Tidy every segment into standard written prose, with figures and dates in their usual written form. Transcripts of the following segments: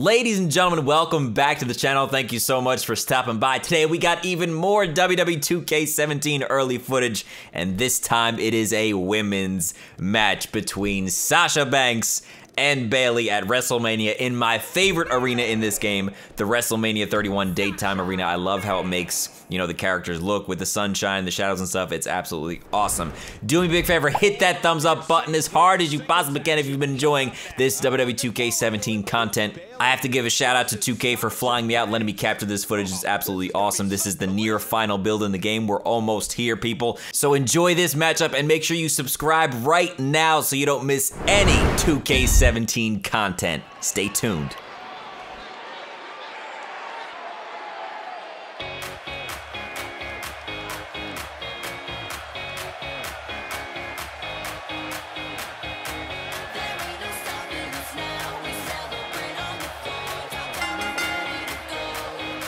Ladies and gentlemen, welcome back to the channel. Thank you so much for stopping by. Today we got even more WWE 2K17 early footage, and this time it is a women's match between Sasha Banks and Bayley at WrestleMania in my favorite arena in this game, the WrestleMania 31 Daytime Arena. I love how it makes, you know, the characters look with the sunshine, the shadows and stuff. It's absolutely awesome. Do me a big favor, hit that thumbs up button as hard as you possibly can if you've been enjoying this WWE 2K17 content. I have to give a shout out to 2K for flying me out, letting me capture this footage. It's absolutely awesome. This is the near final build in the game. We're almost here, people. So enjoy this matchup and make sure you subscribe right now so you don't miss any 2K17 content. Stay tuned.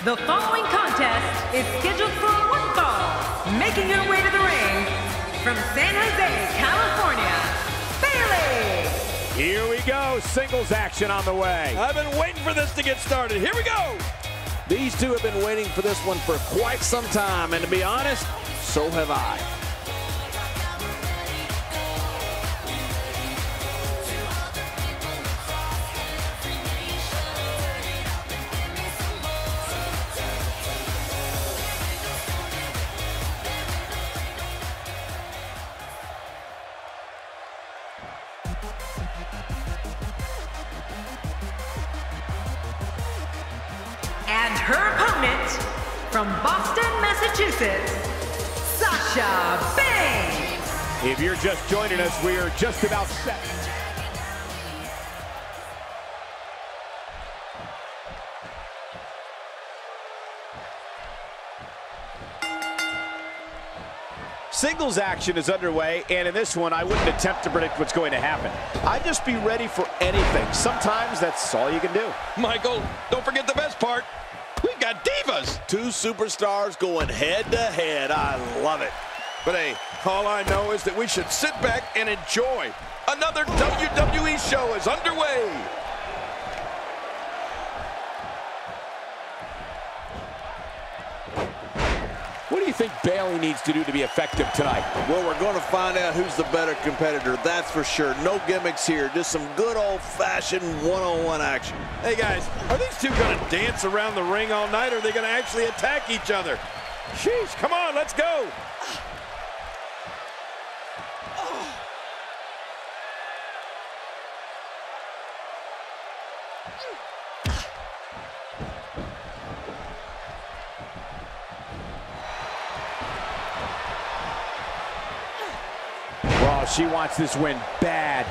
The following contest is scheduled for one fall. Making your way to the ring from San Jose, California, Bayley. Here we go, singles action on the way. I've been waiting for this to get started. Here we go. These two have been waiting for this one for quite some time, and to be honest, so have I. And her opponent, from Boston, Massachusetts, Sasha Banks. If you're just joining us, we are just about set. Singles action is underway, and in this one, I wouldn't attempt to predict what's going to happen. I'd just be ready for anything. Sometimes that's all you can do. Michael, don't forget the best part. We've got divas. Two superstars going head-to-head. I love it. But hey, all I know is that we should sit back and enjoy. Another WWE show is underway. What do you think Bayley needs to do to be effective tonight? Well, we're going to find out who's the better competitor, that's for sure. No gimmicks here, just some good old-fashioned one-on-one action. Hey, guys, are these two going to dance around the ring all night, or are they going to actually attack each other? Sheesh, come on, let's go. She wants this win bad.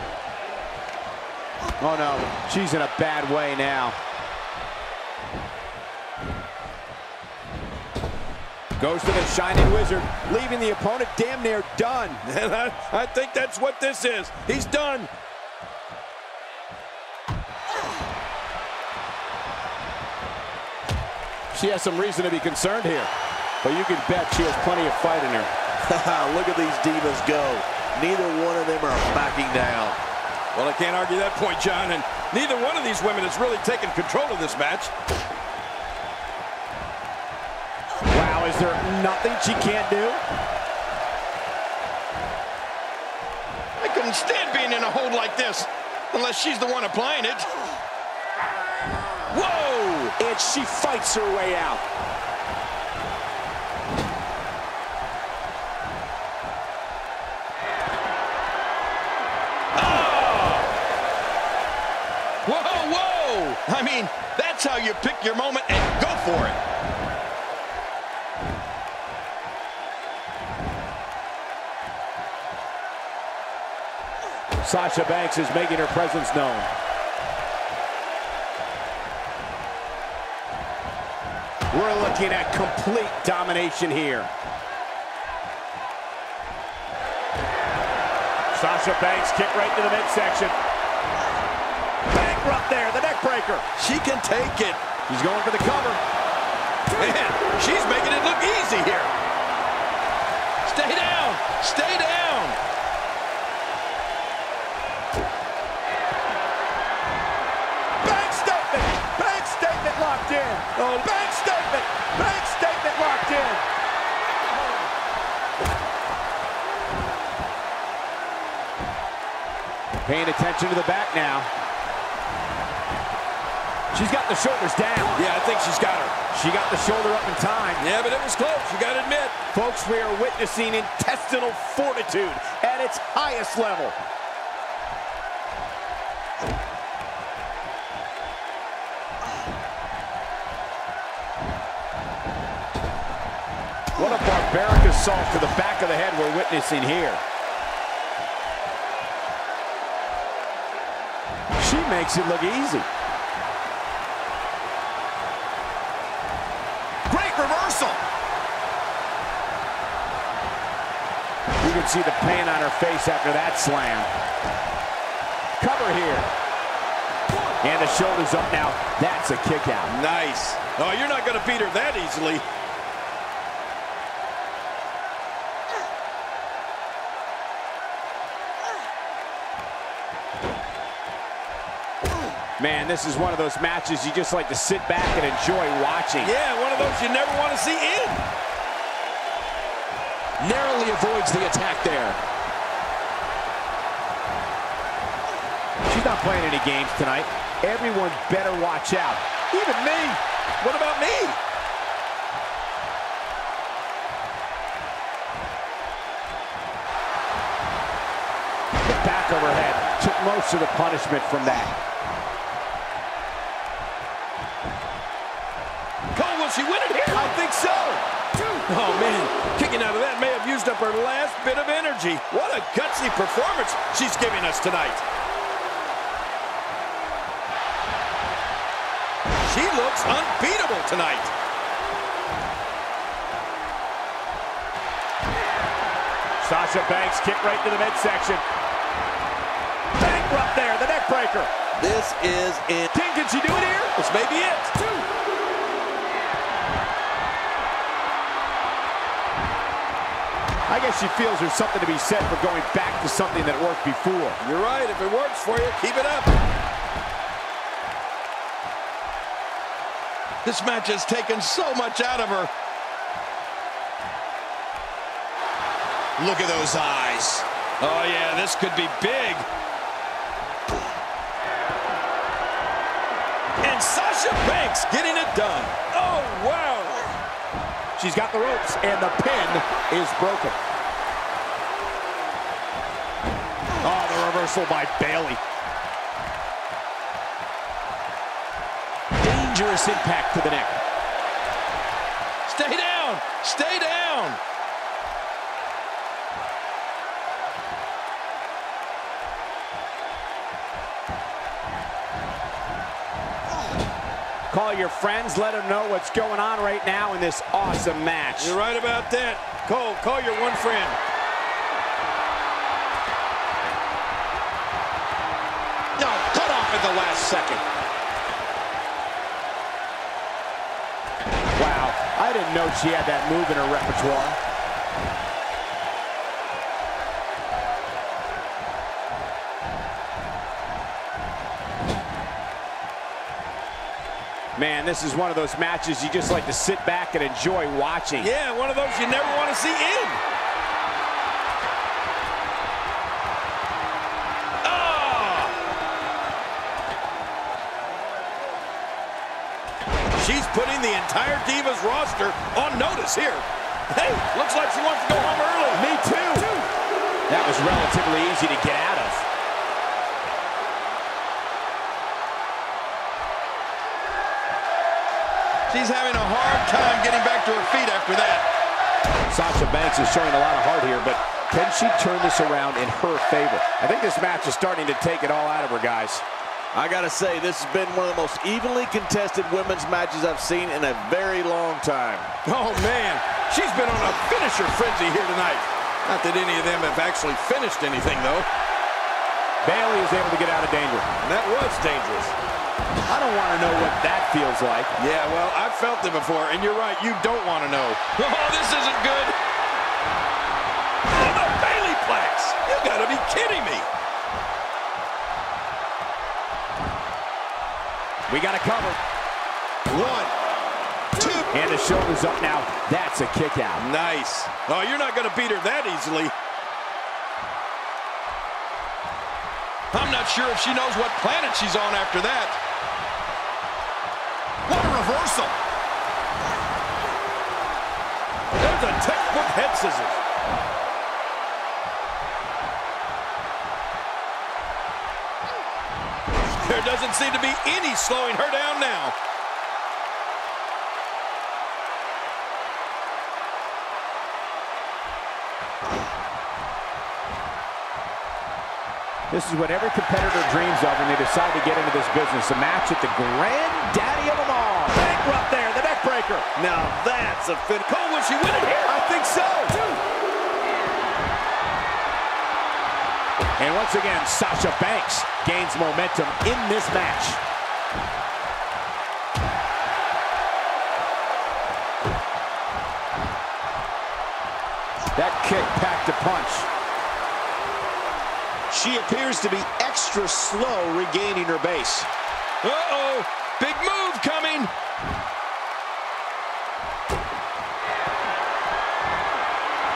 Oh no, she's in a bad way now. Goes to the Shining Wizard, leaving the opponent damn near done. And I think that's what this is. He's done. She has some reason to be concerned here, but you can bet she has plenty of fight in her. Look at these divas go. Neither one of them are backing down. Well, I can't argue that point, John, and neither one of these women has really taken control of this match. Wow, is there nothing she can't do? I couldn't stand being in a hold like this, unless she's the one applying it. Whoa! And she fights her way out. I mean, that's how you pick your moment and go for it. Sasha Banks is making her presence known. We're looking at complete domination here. Sasha Banks kicked right to the midsection. Bankrupt there, the neck breaker. She can take it. She's going for the cover. Man, she's making it look easy here. Stay down, stay down. Bank statement. Paying attention to the back now. She's got the shoulders down. Yeah, I think she's got her. She got the shoulder up in time. Yeah, but it was close, you gotta admit. Folks, we are witnessing intestinal fortitude at its highest level. What a barbaric assault to the back of the head we're witnessing here. She makes it look easy. Great reversal. You can see the pain on her face after that slam. Cover here. And the shoulder's up now. That's a kick out. Nice. Oh, you're not going to beat her that easily. Man, this is one of those matches you just like to sit back and enjoy watching. Yeah, one of those you never want to see in. Narrowly avoids the attack there. She's not playing any games tonight. Everyone better watch out. Even me. What about me? The back of her head took most of the punishment from that. She win it here? I think so. Oh, man. Kicking out of that may have used up her last bit of energy. What a gutsy performance she's giving us tonight. She looks unbeatable tonight. Sasha Banks kick right to the midsection. Bankrupt there, the neck breaker. This is it. Can she do it here? This may be it. I guess she feels there's something to be said for going back to something that worked before. You're right. If it works for you, keep it up. This match has taken so much out of her. Look at those eyes. Oh, yeah, this could be big. And Sasha Banks getting it done. Oh, wow. She's got the ropes, and the pin is broken. Oh, the reversal by Bayley. Dangerous impact to the neck. Stay down! Stay down! Call your friends, let them know what's going on right now in this awesome match. You're right about that. Cole, call your one friend. No, cut off at the last second. Wow, I didn't know she had that move in her repertoire. Man, this is one of those matches you just like to sit back and enjoy watching. Yeah, one of those you never want to see in. Oh! She's putting the entire Divas roster on notice here. Hey, looks like she wants to go home early. Me too. That was relatively easy to get out of. She's having a hard time getting back to her feet after that. Sasha Banks is showing a lot of heart here, but can she turn this around in her favor? I think this match is starting to take it all out of her, guys. I gotta say, this has been one of the most evenly contested women's matches I've seen in a very long time. Oh, man. She's been on a finisher frenzy here tonight. Not that any of them have actually finished anything, though. Bayley is able to get out of danger. And that was dangerous. I don't want to know what that feels like. Yeah, well, I've felt it before, and you're right, you don't want to know. Oh, this isn't good. Oh, the Bayley-plex. You gotta be kidding me. We got to cover. 1, 2. And the shoulder's up now. That's a kick out. Nice. Oh, you're not going to beat her that easily. I'm not sure if she knows what planet she's on after that. What a reversal. There's a textbook head scissors. There doesn't seem to be any slowing her down now. This is what every competitor dreams of when they decide to get into this business. A match at the granddaddy of them all. Bankrupt there, the neckbreaker. Now that's a fin. Cole, will she win it here? I think so. Two. And once again, Sasha Banks gains momentum in this match. That kick packed a punch. She appears to be extra slow regaining her base. Uh-oh, big move coming.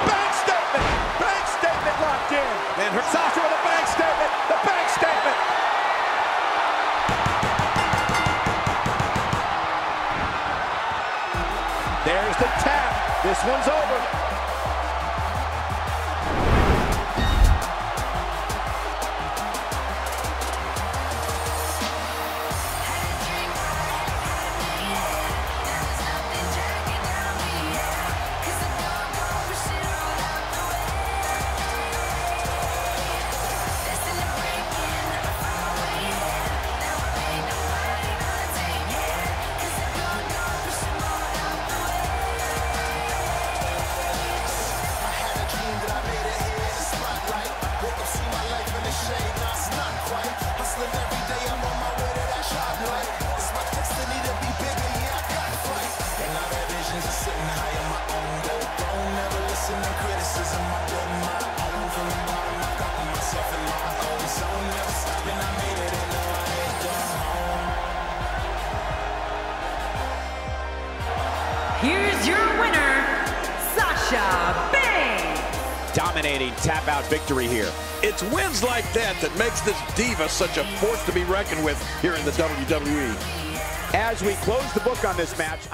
Bank statement locked in. And her Sasha with a bank statement, the bank statement. There's the tap, this one's over. Here's your winner, Sasha Banks. Dominating tap-out victory here. It's wins like that that makes this diva such a force to be reckoned with here in the WWE. As we close the book on this match,